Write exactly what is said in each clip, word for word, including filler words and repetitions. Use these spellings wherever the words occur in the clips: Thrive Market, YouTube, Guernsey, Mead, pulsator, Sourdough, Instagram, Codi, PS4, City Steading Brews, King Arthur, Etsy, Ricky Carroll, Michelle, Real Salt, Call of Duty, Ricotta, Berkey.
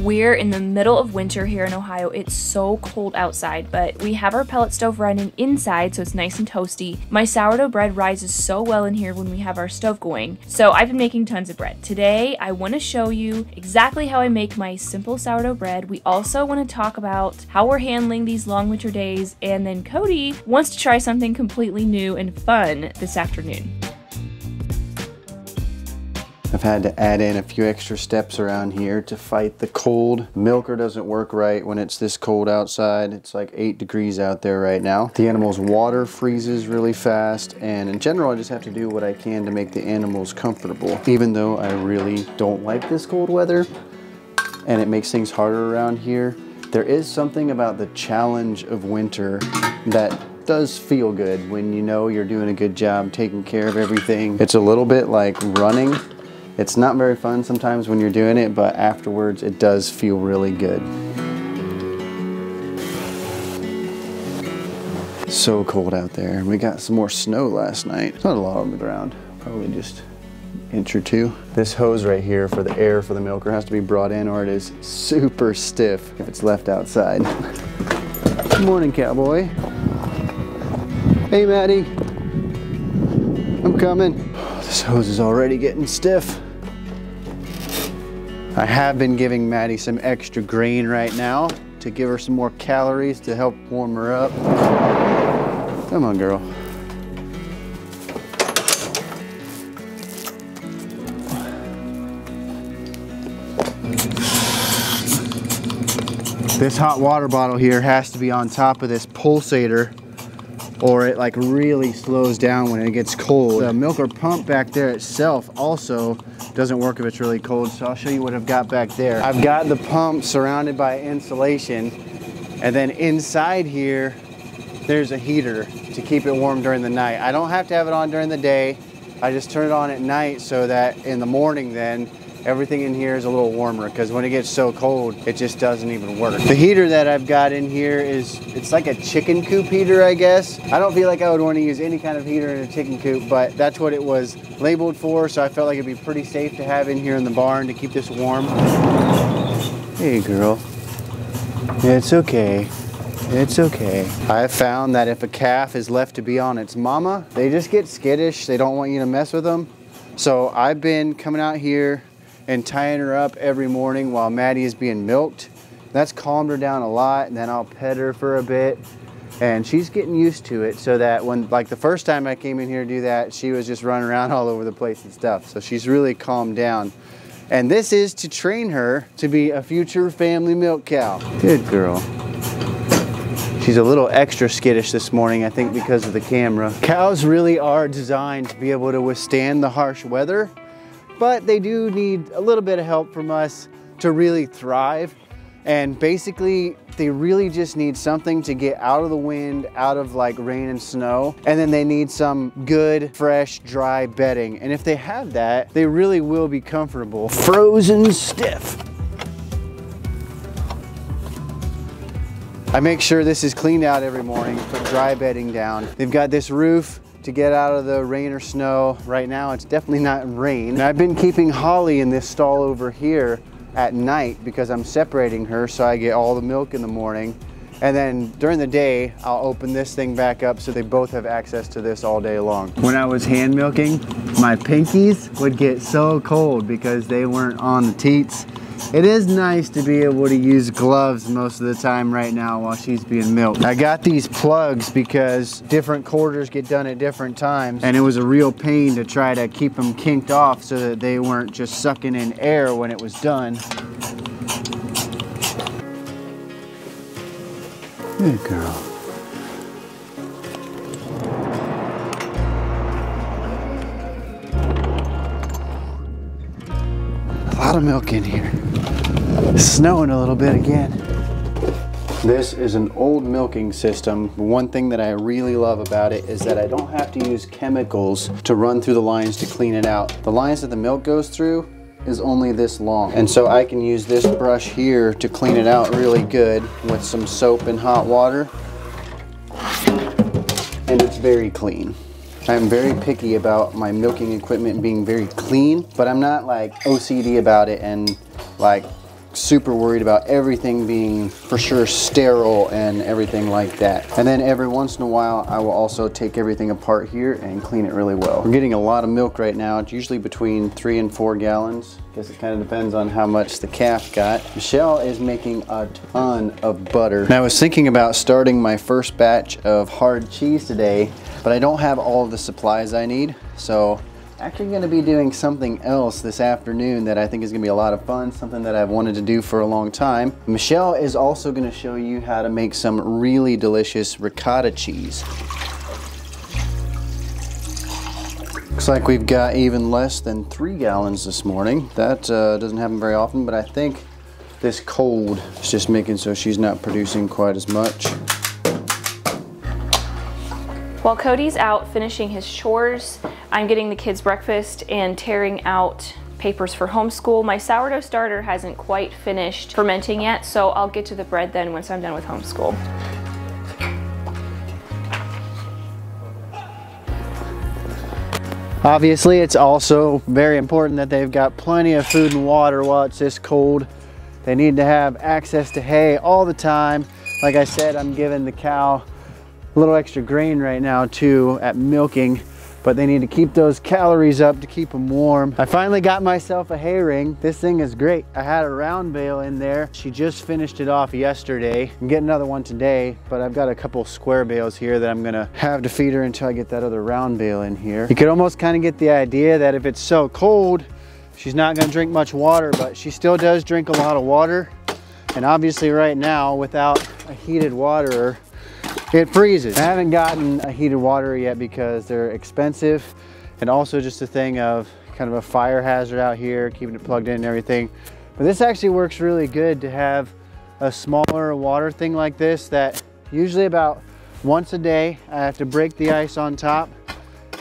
We're in the middle of winter here in Ohio. It's so cold outside, but we have our pellet stove running inside, so it's nice and toasty. My sourdough bread rises so well in here when we have our stove going, so I've been making tons of bread. Today, I want to show you exactly how I make my simple sourdough bread. We also want to talk about how we're handling these long winter days, and then Cody wants to try something completely new and fun this afternoon. I've had to add in a few extra steps around here to fight the cold. Milker doesn't work right when it's this cold outside. It's like eight degrees out there right now. The animal's water freezes really fast, and in general, I just have to do what I can to make the animals comfortable. Even though I really don't like this cold weather, and it makes things harder around here, there is something about the challenge of winter that does feel good when you know you're doing a good job taking care of everything. It's a little bit like running. It's not very fun sometimes when you're doing it, but afterwards it does feel really good. So cold out there. We got some more snow last night. It's not a lot on the ground, probably just an inch or two. This hose right here for the air for the milker has to be brought in or it is super stiff if it's left outside. Good morning, cowboy. Hey, Maddie. I'm coming. This hose is already getting stiff. I have been giving Maddie some extra grain right now to give her some more calories to help warm her up. Come on, girl. This hot water bottle here has to be on top of this pulsator or it like really slows down when it gets cold. The milker pump back there itself also doesn't work if it's really cold, so I'll show you what I've got back there. I've got the pump surrounded by insulation, and then inside here, there's a heater to keep it warm during the night. I don't have to have it on during the day. I just turn it on at night so that in the morning then, everything in here is a little warmer because when it gets so cold, it just doesn't even work. The heater that I've got in here is, it's like a chicken coop heater, I guess. I don't feel like I would want to use any kind of heater in a chicken coop, but that's what it was labeled for, so I felt like it'd be pretty safe to have in here in the barn to keep this warm. Hey, girl. It's okay. It's okay. I've found that if a calf is left to be on its mama, they just get skittish. They don't want you to mess with them. So I've been coming out here and tying her up every morning while Maddie is being milked. That's calmed her down a lot, and then I'll pet her for a bit. And she's getting used to it so that when, like the first time I came in here to do that, she was just running around all over the place and stuff. So she's really calmed down. And this is to train her to be a future family milk cow. Good girl. She's a little extra skittish this morning, I think because of the camera. Cows really are designed to be able to withstand the harsh weather, but they do need a little bit of help from us to really thrive. And basically, they really just need something to get out of the wind, out of like rain and snow. And then they need some good, fresh, dry bedding. And if they have that, they really will be comfortable. Frozen stiff. I make sure this is cleaned out every morning, put dry bedding down. They've got this roof to get out of the rain or snow. Right now, it's definitely not rain. And I've been keeping Holly in this stall over here at night because I'm separating her so I get all the milk in the morning. And then during the day, I'll open this thing back up so they both have access to this all day long. When I was hand milking, my pinkies would get so cold because they weren't on the teats. It is nice to be able to use gloves most of the time right now while she's being milked. I got these plugs because different quarters get done at different times, and it was a real pain to try to keep them kinked off so that they weren't just sucking in air when it was done. Good girl. A lot of milk in here. It's snowing a little bit again. This is an old milking system. One thing that I really love about it is that I don't have to use chemicals to run through the lines to clean it out. The lines that the milk goes through is only this long, and so I can use this brush here to clean it out really good with some soap and hot water, and it's very clean. I'm very picky about my milking equipment being very clean, but I'm not like O C D about it and like super worried about everything being for sure sterile and everything like that. And then every once in a while, I will also take everything apart here and clean it really well. We're getting a lot of milk right now. It's usually between three and four gallons. I guess it kind of depends on how much the calf got. Michelle is making a ton of butter. And I was thinking about starting my first batch of hard cheese today, but I don't have all of the supplies I need. So actually going to be doing something else this afternoon that I think is going to be a lot of fun, something that I've wanted to do for a long time. Michelle is also going to show you how to make some really delicious ricotta cheese. Looks like we've got even less than three gallons this morning. That uh, doesn't happen very often, but I think this cold is just making so she's not producing quite as much. While Cody's out finishing his chores, I'm getting the kids breakfast and tearing out papers for homeschool. My sourdough starter hasn't quite finished fermenting yet, so I'll get to the bread then once I'm done with homeschool. Obviously, it's also very important that they've got plenty of food and water while it's this cold. They need to have access to hay all the time. Like I said, I'm giving the cow a little extra grain right now too at milking, but they need to keep those calories up to keep them warm. I finally got myself a hay ring. This thing is great. I had a round bale in there. She just finished it off yesterday. I'm getting another one today, but I've got a couple square bales here that I'm gonna have to feed her until I get that other round bale in here. You could almost kind of get the idea that if it's so cold, she's not gonna drink much water, but she still does drink a lot of water. And obviously right now, without a heated waterer, it freezes. I haven't gotten a heated waterer yet because they're expensive, and also just a thing of kind of a fire hazard out here, keeping it plugged in and everything. But this actually works really good to have a smaller water thing like this that usually about once a day I have to break the ice on top,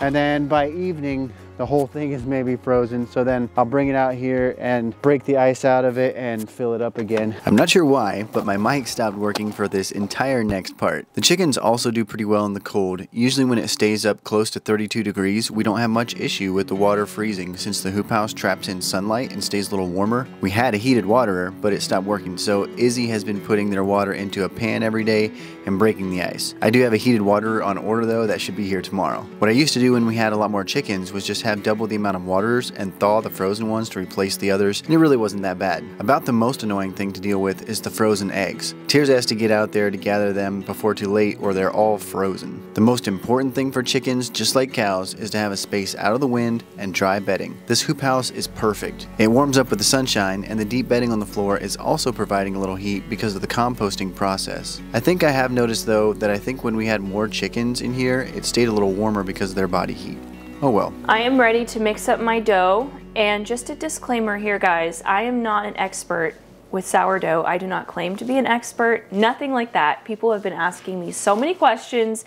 and then by evening the whole thing is maybe frozen. So then I'll bring it out here and break the ice out of it and fill it up again. I'm not sure why, but my mic stopped working for this entire next part. The chickens also do pretty well in the cold. Usually when it stays up close to thirty-two degrees, we don't have much issue with the water freezing since the hoop house traps in sunlight and stays a little warmer. We had a heated waterer, but it stopped working. So Izzy has been putting their water into a pan every day and breaking the ice. I do have a heated waterer on order though that should be here tomorrow. What I used to do when we had a lot more chickens was just have double the amount of waterers and thaw the frozen ones to replace the others, and it really wasn't that bad. About the most annoying thing to deal with is the frozen eggs. Tears has to get out there to gather them before too late or they're all frozen. The most important thing for chickens, just like cows, is to have a space out of the wind and dry bedding. This hoop house is perfect. It warms up with the sunshine, and the deep bedding on the floor is also providing a little heat because of the composting process. I think I have noticed though that I think when we had more chickens in here, it stayed a little warmer because of their body heat. Oh well. I am ready to mix up my dough, and just a disclaimer here guys, I am not an expert with sourdough. I do not claim to be an expert, nothing like that. People have been asking me so many questions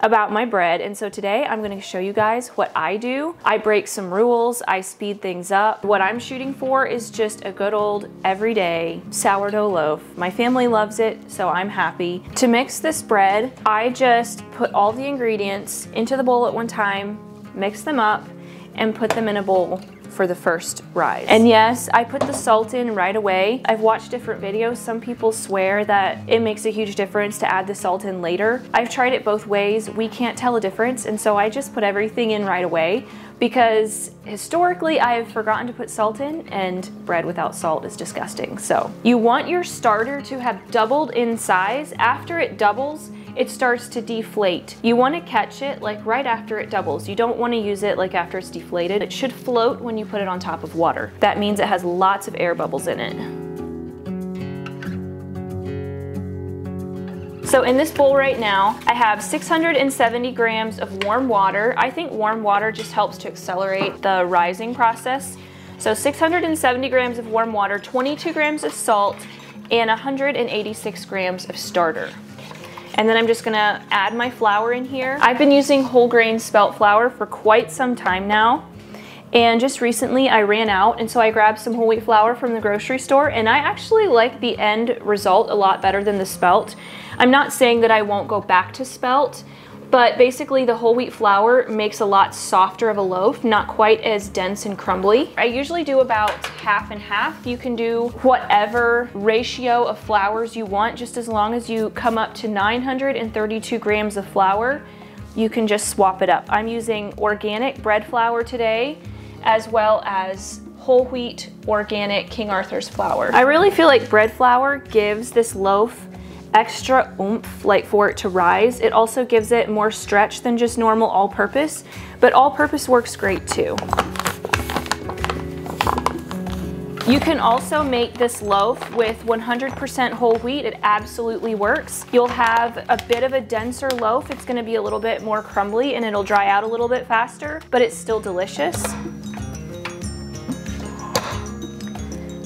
about my bread, and so today I'm going to show you guys what I do. I break some rules, I speed things up. What I'm shooting for is just a good old everyday sourdough loaf. My family loves it, so I'm happy. To mix this bread, I just put all the ingredients into the bowl at one time, mix them up, and put them in a bowl for the first rise. And yes, I put the salt in right away. I've watched different videos. Some people swear that it makes a huge difference to add the salt in later. I've tried it both ways. We can't tell a difference, and so I just put everything in right away because historically I have forgotten to put salt in, and bread without salt is disgusting. So you want your starter to have doubled in size. After it doubles, it starts to deflate. You want to catch it like right after it doubles. You don't want to use it like after it's deflated. It should float when you put it on top of water. That means it has lots of air bubbles in it. So in this bowl right now, I have six hundred seventy grams of warm water. I think warm water just helps to accelerate the rising process. So six hundred seventy grams of warm water, twenty-two grams of salt, and one hundred eighty-six grams of starter. And then I'm just gonna add my flour in here. I've been using whole grain spelt flour for quite some time now. And just recently I ran out, and so I grabbed some whole wheat flour from the grocery store, and I actually like the end result a lot better than the spelt. I'm not saying that I won't go back to spelt, But basically the whole wheat flour makes a lot softer of a loaf, not quite as dense and crumbly. I usually do about half and half. You can do whatever ratio of flours you want, just as long as you come up to nine hundred thirty-two grams of flour, you can just swap it up. I'm using organic bread flour today, as well as whole wheat organic King Arthur's flour. I really feel like bread flour gives this loaf extra oomph, like for it to rise. It also gives it more stretch than just normal all-purpose, but all-purpose works great too. You can also make this loaf with one hundred percent whole wheat. It absolutely works. You'll have a bit of a denser loaf. It's gonna be a little bit more crumbly and it'll dry out a little bit faster, but it's still delicious.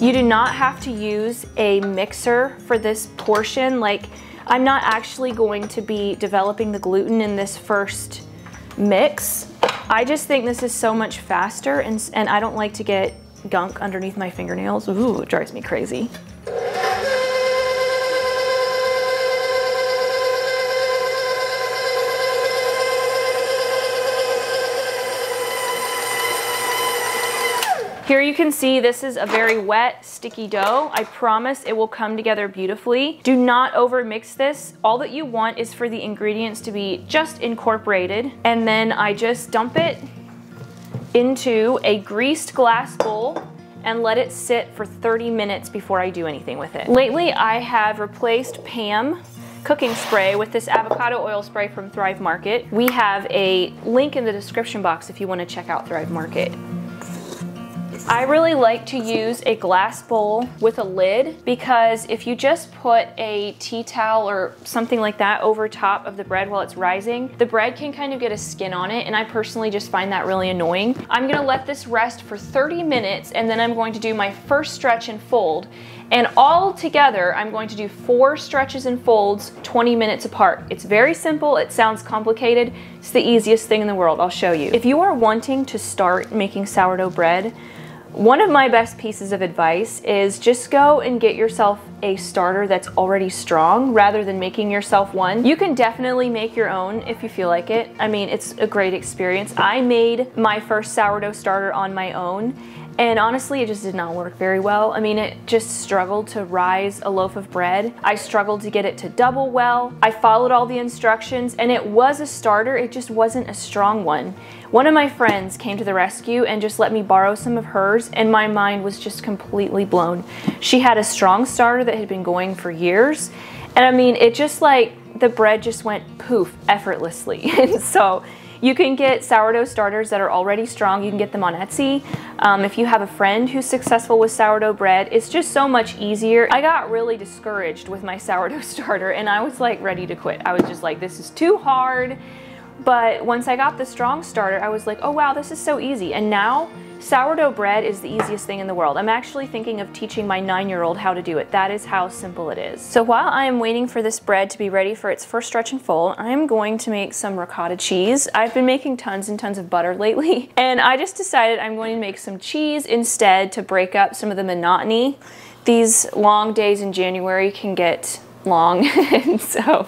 You do not have to use a mixer for this portion. Like, I'm not actually going to be developing the gluten in this first mix. I just think this is so much faster, and, and I don't like to get gunk underneath my fingernails. Ooh, it drives me crazy. Here you can see this is a very wet, sticky dough. I promise it will come together beautifully. Do not over mix this. All that you want is for the ingredients to be just incorporated. And then I just dump it into a greased glass bowl and let it sit for thirty minutes before I do anything with it. Lately, I have replaced Pam cooking spray with this avocado oil spray from Thrive Market. We have a link in the description box if you want to check out Thrive Market. I really like to use a glass bowl with a lid, because if you just put a tea towel or something like that over top of the bread while it's rising, the bread can kind of get a skin on it, and I personally just find that really annoying. I'm gonna let this rest for thirty minutes, and then I'm going to do my first stretch and fold. And all together, I'm going to do four stretches and folds twenty minutes apart. It's very simple, it sounds complicated. It's the easiest thing in the world, I'll show you. If you are wanting to start making sourdough bread, one of my best pieces of advice is just go and get yourself a starter that's already strong rather than making yourself one. You can definitely make your own if you feel like it. I mean, it's a great experience. I made my first sourdough starter on my own, and honestly, it just did not work very well. I mean, it just struggled to rise a loaf of bread. I struggled to get it to double well. I followed all the instructions, and it was a starter, it just wasn't a strong one. One of my friends came to the rescue and just let me borrow some of hers, and my mind was just completely blown. She had a strong starter that had been going for years, and I mean, it just like, the bread just went poof effortlessly, and so, you can get sourdough starters that are already strong. You can get them on Etsy. Um, if you have a friend who's successful with sourdough bread, it's just so much easier. I got really discouraged with my sourdough starter, and I was like ready to quit. I was just like, this is too hard. But once I got the strong starter, I was like, oh wow, this is so easy. And now sourdough bread is the easiest thing in the world. I'm actually thinking of teaching my nine-year-old how to do it. That is how simple it is. So while I am waiting for this bread to be ready for its first stretch and fold, I'm going to make some ricotta cheese. I've been making tons and tons of butter lately, and I just decided I'm going to make some cheese instead to break up some of the monotony. These long days in January can get long. And so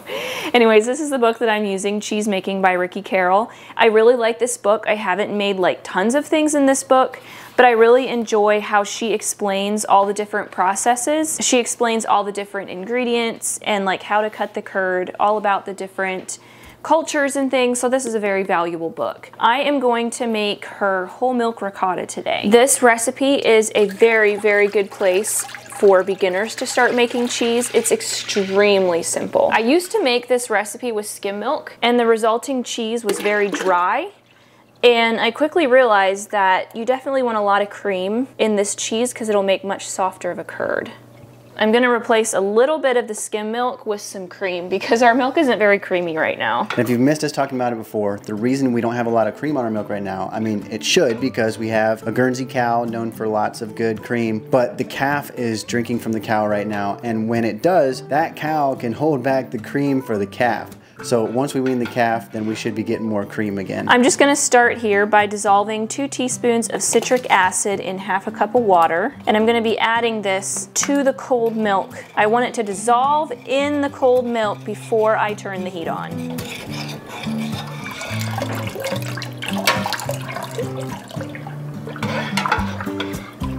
anyways, this is the book that I'm using, Cheese Making by Ricky Carroll. I really like this book. I haven't made like tons of things in this book, but I really enjoy how she explains all the different processes. She explains all the different ingredients and like how to cut the curd, all about the different cultures and things, so this is a very valuable book. I am going to make her whole milk ricotta today. This recipe is a very, very good place for beginners to start making cheese. It's extremely simple. I used to make this recipe with skim milk, and the resulting cheese was very dry, and I quickly realized that you definitely want a lot of cream in this cheese because it'll make much softer of a curd. I'm gonna replace a little bit of the skim milk with some cream because our milk isn't very creamy right now. And if you've missed us talking about it before, the reason we don't have a lot of cream on our milk right now, I mean, it should, because we have a Guernsey cow known for lots of good cream, but the calf is drinking from the cow right now. And when it does, that cow can hold back the cream for the calf. So once we wean the calf, then we should be getting more cream again. I'm just gonna start here by dissolving two teaspoons of citric acid in half a cup of water. And I'm gonna be adding this to the cold milk. I want it to dissolve in the cold milk before I turn the heat on.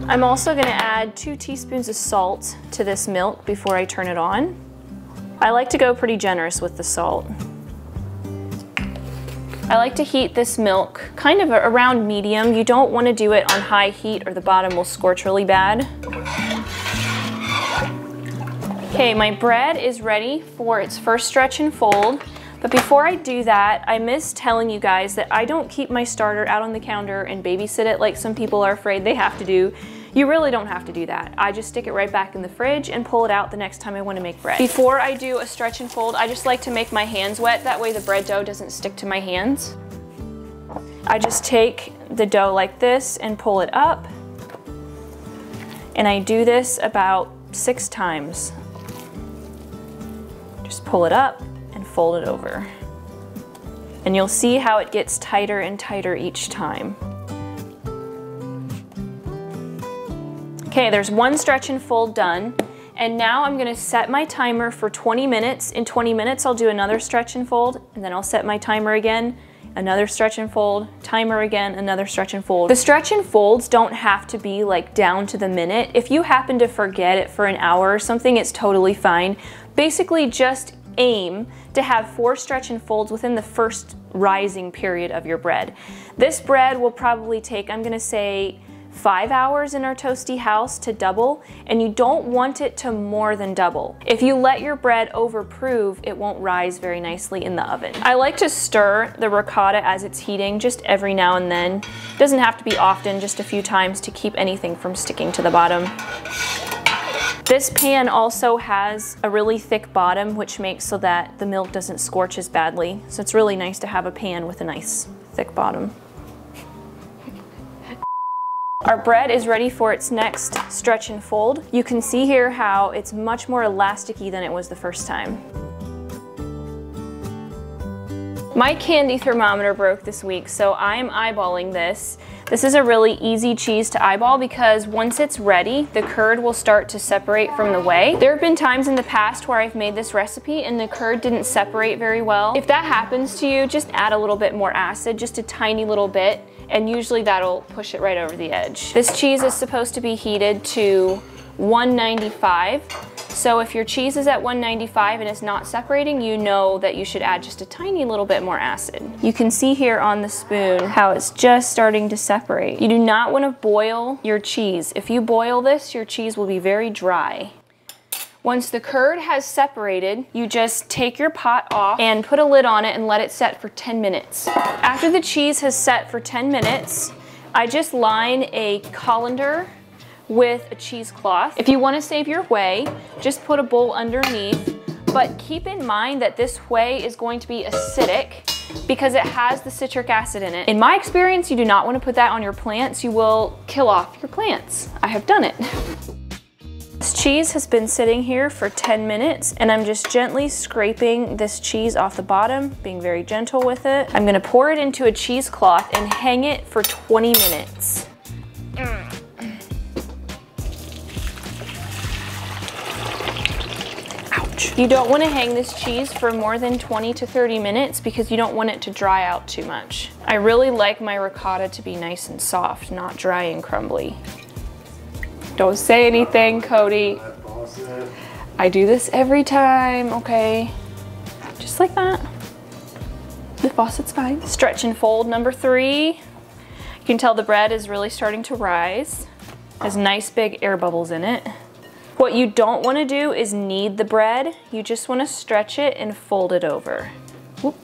I'm also going to add two teaspoons of salt to this milk before I turn it on. I like to go pretty generous with the salt. I like to heat this milk kind of around medium. You don't want to do it on high heat or the bottom will scorch really bad. Okay, my bread is ready for its first stretch and fold. But before I do that, I miss telling you guys that I don't keep my starter out on the counter and babysit it like some people are afraid they have to do. You really don't have to do that. I just stick it right back in the fridge and pull it out the next time I want to make bread. Before I do a stretch and fold, I just like to make my hands wet. That way the bread dough doesn't stick to my hands. I just take the dough like this and pull it up. And I do this about six times. Just pull it up and fold it over. And you'll see how it gets tighter and tighter each time. Okay, there's one stretch and fold done, and now I'm going to set my timer for twenty minutes. In twenty minutes I'll do another stretch and fold, and then I'll set my timer again, another stretch and fold, timer again, another stretch and fold. The stretch and folds don't have to be like down to the minute. If you happen to forget it for an hour or something, it's totally fine. Basically just aim to have four stretch and folds within the first rising period of your bread. This bread will probably take, I'm going to say, five hours in our toasty house to double, and you don't want it to more than double. If you let your bread overprove, it won't rise very nicely in the oven. I like to stir the ricotta as it's heating just every now and then. It doesn't have to be often, just a few times to keep anything from sticking to the bottom. This pan also has a really thick bottom, which makes so that the milk doesn't scorch as badly. So it's really nice to have a pan with a nice thick bottom. Our bread is ready for its next stretch and fold. You can see here how it's much more elasticy than it was the first time. My candy thermometer broke this week, so I'm eyeballing this. This is a really easy cheese to eyeball because once it's ready, the curd will start to separate from the whey. There have been times in the past where I've made this recipe and the curd didn't separate very well. If that happens to you, just add a little bit more acid, just a tiny little bit, and usually that'll push it right over the edge. This cheese is supposed to be heated to one ninety-five, so if your cheese is at one ninety-five and it's not separating, you know that you should add just a tiny little bit more acid. You can see here on the spoon how it's just starting to separate. You do not want to boil your cheese. If you boil this, your cheese will be very dry. Once the curd has separated, you just take your pot off and put a lid on it and let it set for ten minutes. After the cheese has set for ten minutes, I just line a colander with a cheesecloth. If you want to save your whey, just put a bowl underneath, but keep in mind that this whey is going to be acidic because it has the citric acid in it. In my experience, you do not want to put that on your plants. You will kill off your plants. I have done it. This cheese has been sitting here for ten minutes, and I'm just gently scraping this cheese off the bottom, being very gentle with it. I'm gonna pour it into a cheesecloth and hang it for twenty minutes. Ouch. You don't wanna hang this cheese for more than twenty to thirty minutes because you don't want it to dry out too much. I really like my ricotta to be nice and soft, not dry and crumbly. Don't say anything, Cody. I do this every time, okay? Just like that. The faucet's fine. Stretch and fold number three. You can tell the bread is really starting to rise. It has nice big air bubbles in it. What you don't want to do is knead the bread. You just want to stretch it and fold it over. Whoop.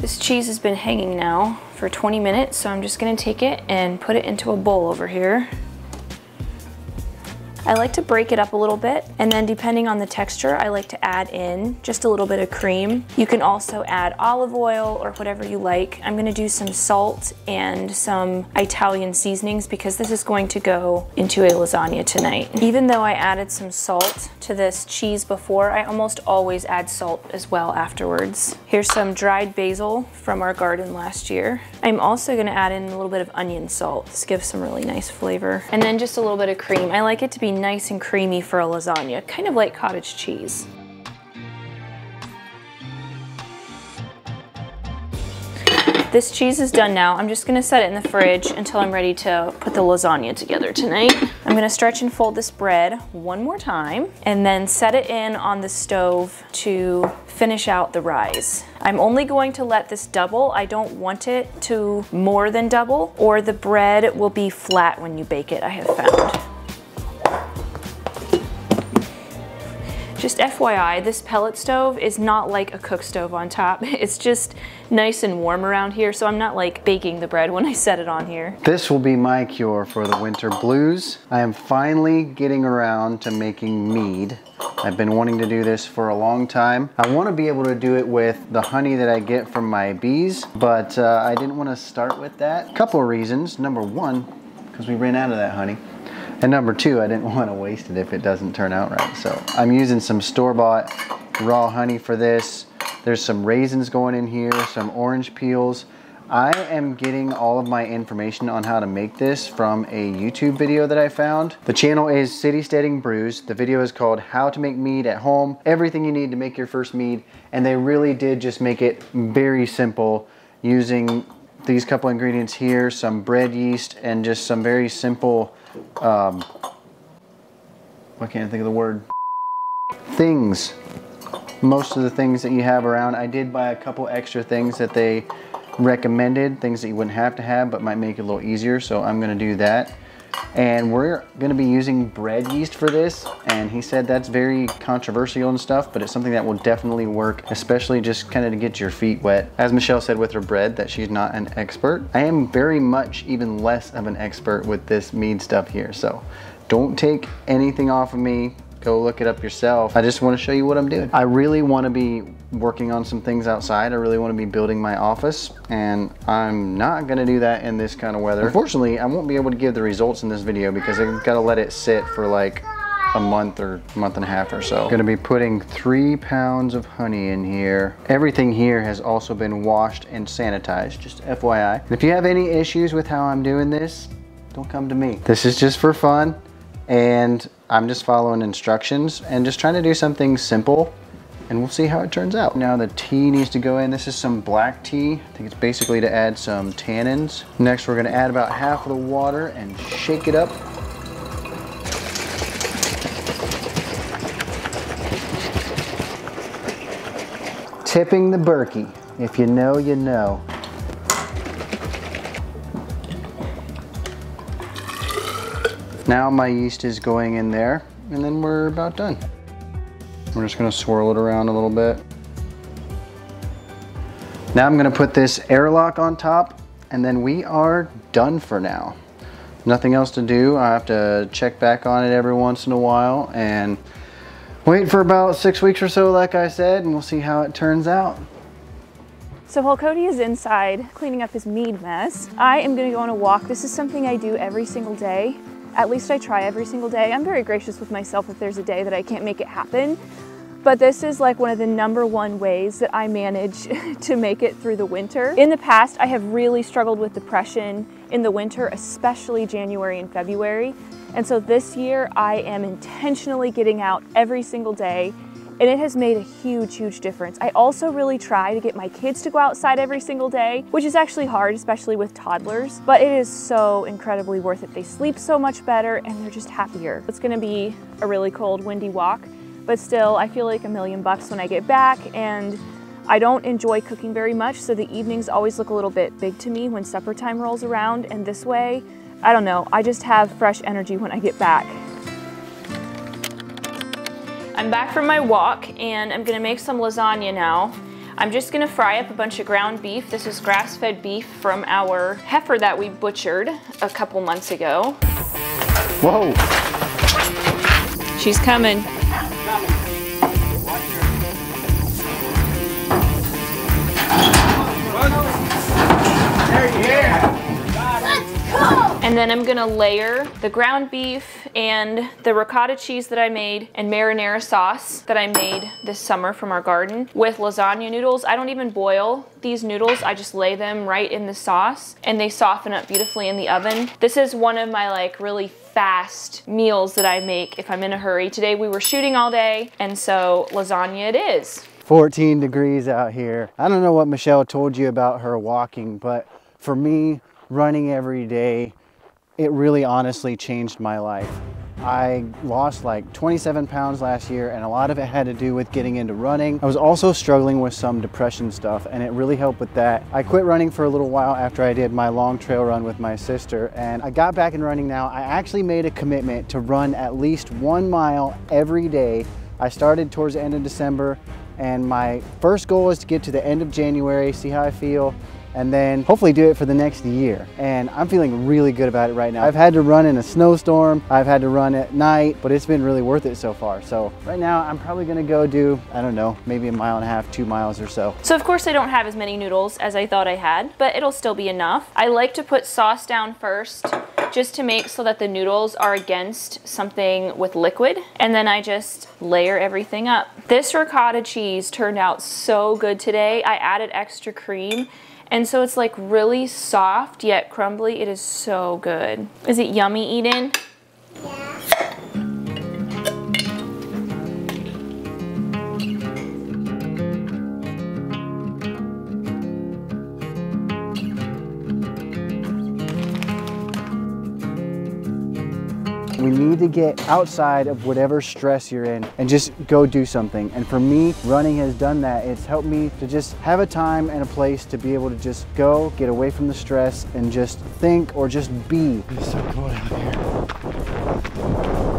This cheese has been hanging now for twenty minutes, so I'm just gonna take it and put it into a bowl over here. I like to break it up a little bit, and then depending on the texture, I like to add in just a little bit of cream. You can also add olive oil or whatever you like. I'm gonna do some salt and some Italian seasonings because this is going to go into a lasagna tonight. Even though I added some salt to this cheese before, I almost always add salt as well afterwards. Here's some dried basil from our garden last year. I'm also gonna add in a little bit of onion salt. This gives some really nice flavor. And then just a little bit of cream. I like it to be nice and creamy for a lasagna, kind of like cottage cheese. This cheese is done now. I'm just gonna set it in the fridge until I'm ready to put the lasagna together tonight. I'm gonna stretch and fold this bread one more time and then set it in on the stove to finish out the rise. I'm only going to let this double. I don't want it to more than double or the bread will be flat when you bake it, I have found. Just F Y I, this pellet stove is not like a cook stove on top. It's just nice and warm around here, so I'm not like baking the bread when I set it on here. This will be my cure for the winter blues. I am finally getting around to making mead. I've been wanting to do this for a long time. I want to be able to do it with the honey that I get from my bees, but uh, I didn't want to start with that. Couple of reasons. Number one, because we ran out of that honey. And number two, I didn't want to waste it if it doesn't turn out right. So I'm using some store-bought raw honey for this. There's some raisins going in here, some orange peels. I am getting all of my information on how to make this from a YouTube video that I found. The channel is City Steading Brews. The video is called How to Make Mead at Home, everything you need to make your first mead. And they really did just make it very simple using these couple ingredients here, some bread yeast, and just some very simple, um, I can't think of the word, things. Most of the things that you have around. I did buy a couple extra things that they recommended, things that you wouldn't have to have, but might make it a little easier, so I'm gonna do that. And we're gonna be using bread yeast for this, and he said that's very controversial and stuff, but it's something that will definitely work, especially just kind of to get your feet wet. As Michelle said with her bread, that she's not an expert. I am very much even less of an expert with this mead stuff here, so don't take anything off of me. Go look it up yourself. I just want to show you what I'm doing. I really want to be working on some things outside. I really want to be building my office, and I'm not going to do that in this kind of weather. Unfortunately, I won't be able to give the results in this video because I've got to let it sit for like a month or month and a half or so. I'm going to be putting three pounds of honey in here. Everything here has also been washed and sanitized, just F Y I. And if you have any issues with how I'm doing this, don't come to me. This is just for fun, and I'm just following instructions and just trying to do something simple, and we'll see how it turns out. Now the tea needs to go in. This is some black tea. I think it's basically to add some tannins. Next, we're gonna add about half of the water and shake it up. Tipping the Berkey. If you know, you know. Now my yeast is going in there, and then we're about done. We're just gonna swirl it around a little bit. Now I'm gonna put this airlock on top, and then we are done for now. Nothing else to do. I have to check back on it every once in a while and wait for about six weeks or so, like I said, and we'll see how it turns out. So while Cody is inside cleaning up his mead mess, I am gonna go on a walk. This is something I do every single day. At least I try every single day. I'm very gracious with myself if there's a day that I can't make it happen. But this is like one of the number one ways that I manage to make it through the winter. In the past, I have really struggled with depression in the winter, especially January and February. And so this year I am intentionally getting out every single day, and it has made a huge, huge difference. I also really try to get my kids to go outside every single day, which is actually hard, especially with toddlers, but it is so incredibly worth it. They sleep so much better and they're just happier. It's gonna be a really cold, windy walk, but still I feel like a million bucks when I get back, and I don't enjoy cooking very much, so the evenings always look a little bit big to me when supper time rolls around, and this way, I don't know, I just have fresh energy when I get back. I'm back from my walk, and I'm gonna make some lasagna now. I'm just gonna fry up a bunch of ground beef. This is grass-fed beef from our heifer that we butchered a couple months ago. Whoa. She's coming. And then I'm gonna layer the ground beef and the ricotta cheese that I made and marinara sauce that I made this summer from our garden with lasagna noodles. I don't even boil these noodles. I just lay them right in the sauce, and they soften up beautifully in the oven. This is one of my like really fast meals that I make if I'm in a hurry. Today we were shooting all day, and so lasagna it is. fourteen degrees out here. I don't know what Michelle told you about her walking, but for me, running every day, it really honestly changed my life. I lost like twenty-seven pounds last year, and a lot of it had to do with getting into running. I was also struggling with some depression stuff, and it really helped with that. I quit running for a little while after I did my long trail run with my sister, and I got back in running now. I actually made a commitment to run at least one mile every day. I started towards the end of December, and my first goal is to get to the end of January, see how I feel, and then hopefully do it for the next year. And I'm feeling really good about it right now. I've had to run in a snowstorm, I've had to run at night, but it's been really worth it so far. So right now I'm probably gonna go do, I don't know, maybe a mile and a half, two miles or so. So of course I don't have as many noodles as I thought I had, but it'll still be enough. I like to put sauce down first, just to make so that the noodles are against something with liquid. And then I just layer everything up. This ricotta cheese turned out so good today. I added extra cream. And so it's like really soft yet crumbly. It is so good. Is it yummy, Eden? Yeah. We need to get outside of whatever stress you're in and just go do something. And for me, running has done that. It's helped me to just have a time and a place to be able to just go, get away from the stress, and just think or just be. It's so cold out here.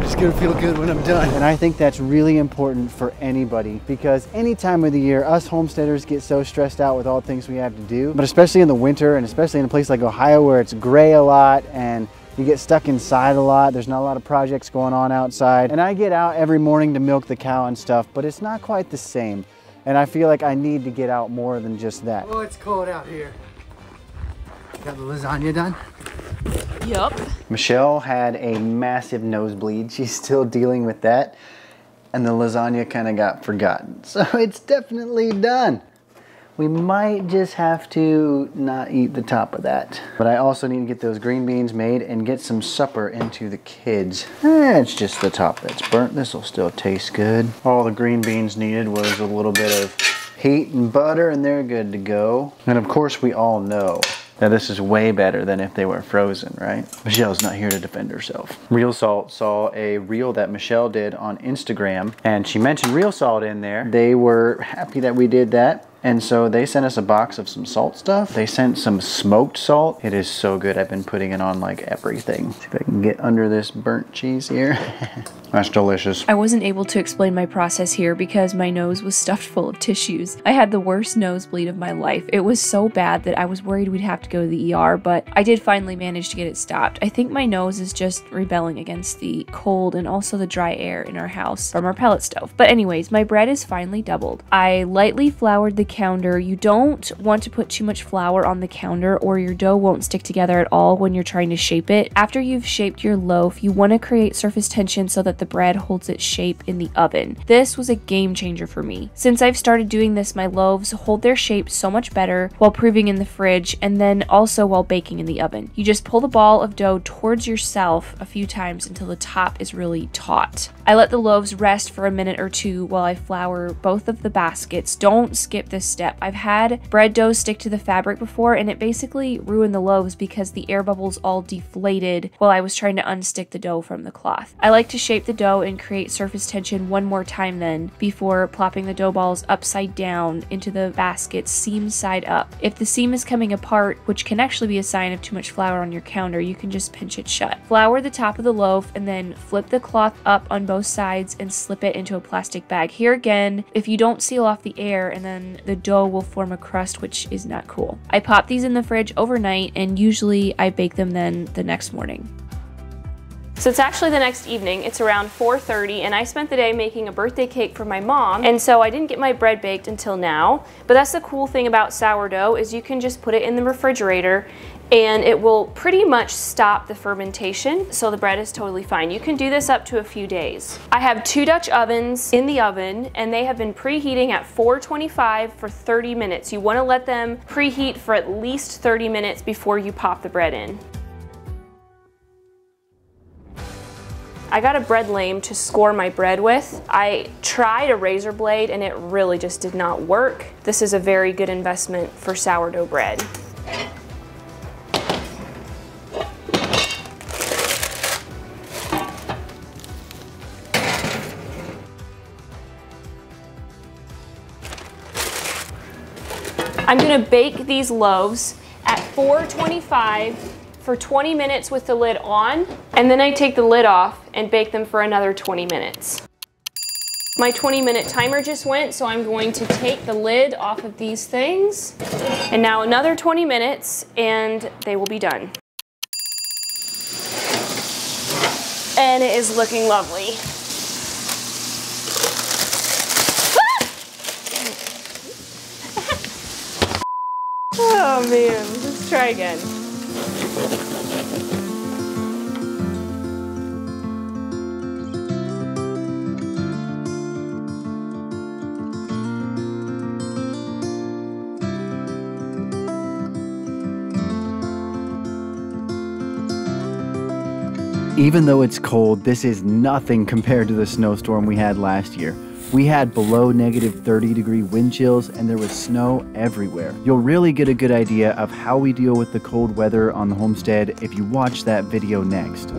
It's gonna feel good when I'm done. And I think that's really important for anybody, because any time of the year, us homesteaders get so stressed out with all the things we have to do, but especially in the winter, and especially in a place like Ohio where it's gray a lot and you get stuck inside a lot. There's not a lot of projects going on outside. And I get out every morning to milk the cow and stuff, but it's not quite the same. And I feel like I need to get out more than just that. Oh, it's cold out here. Got the lasagna done? Yup. Michelle had a massive nosebleed. She's still dealing with that. And the lasagna kind of got forgotten. So it's definitely done. We might just have to not eat the top of that. But I also need to get those green beans made and get some supper into the kids. Eh, it's just the top that's burnt. This will still taste good. All the green beans needed was a little bit of heat and butter, and they're good to go. And of course we all know that this is way better than if they were frozen, right? Michelle's not here to defend herself. Real Salt saw a reel that Michelle did on Instagram, and she mentioned Real Salt in there. They were happy that we did that. And so they sent us a box of some salt stuff. They sent some smoked salt. It is so good. I've been putting it on like everything. See if I can get under this burnt cheese here. That's delicious. I wasn't able to explain my process here because my nose was stuffed full of tissues. I had the worst nosebleed of my life. It was so bad that I was worried we'd have to go to the E R, but I did finally manage to get it stopped. I think my nose is just rebelling against the cold and also the dry air in our house from our pellet stove. But anyways, my bread is finally doubled. I lightly floured the counter. You don't want to put too much flour on the counter or your dough won't stick together at all when you're trying to shape it. After you've shaped your loaf, you want to create surface tension so that the bread holds its shape in the oven. This was a game changer for me. Since I've started doing this, my loaves hold their shape so much better while proving in the fridge and then also while baking in the oven. You just pull the ball of dough towards yourself a few times until the top is really taut. I let the loaves rest for a minute or two while I flour both of the baskets. Don't skip this step. I've had bread dough stick to the fabric before, and it basically ruined the loaves because the air bubbles all deflated while I was trying to unstick the dough from the cloth. I like to shape the dough and create surface tension one more time then before plopping the dough balls upside down into the basket, seam side up. If the seam is coming apart, which can actually be a sign of too much flour on your counter, you can just pinch it shut. Flour the top of the loaf and then flip the cloth up on both sides and slip it into a plastic bag. Here again, if you don't seal off the air, and then the dough will form a crust, which is not cool. I pop these in the fridge overnight, and usually I bake them then the next morning. So it's actually the next evening. It's around four thirty, and I spent the day making a birthday cake for my mom, and so I didn't get my bread baked until now. But that's the cool thing about sourdough, is you can just put it in the refrigerator and it will pretty much stop the fermentation, so the bread is totally fine. You can do this up to a few days. I have two Dutch ovens in the oven, and they have been preheating at four twenty-five for thirty minutes. You want to let them preheat for at least thirty minutes before you pop the bread in. I got a bread lame to score my bread with. I tried a razor blade and it really just did not work. This is a very good investment for sourdough bread. I'm gonna bake these loaves at four twenty-five for twenty minutes with the lid on, and then I take the lid off and bake them for another twenty minutes. My twenty minute timer just went, so I'm going to take the lid off of these things, and now another twenty minutes and they will be done. And it is looking lovely. Oh man, let's try again. Even though it's cold, this is nothing compared to the snowstorm we had last year. We had below negative thirty degree wind chills and there was snow everywhere. You'll really get a good idea of how we deal with the cold weather on the homestead if you watch that video next.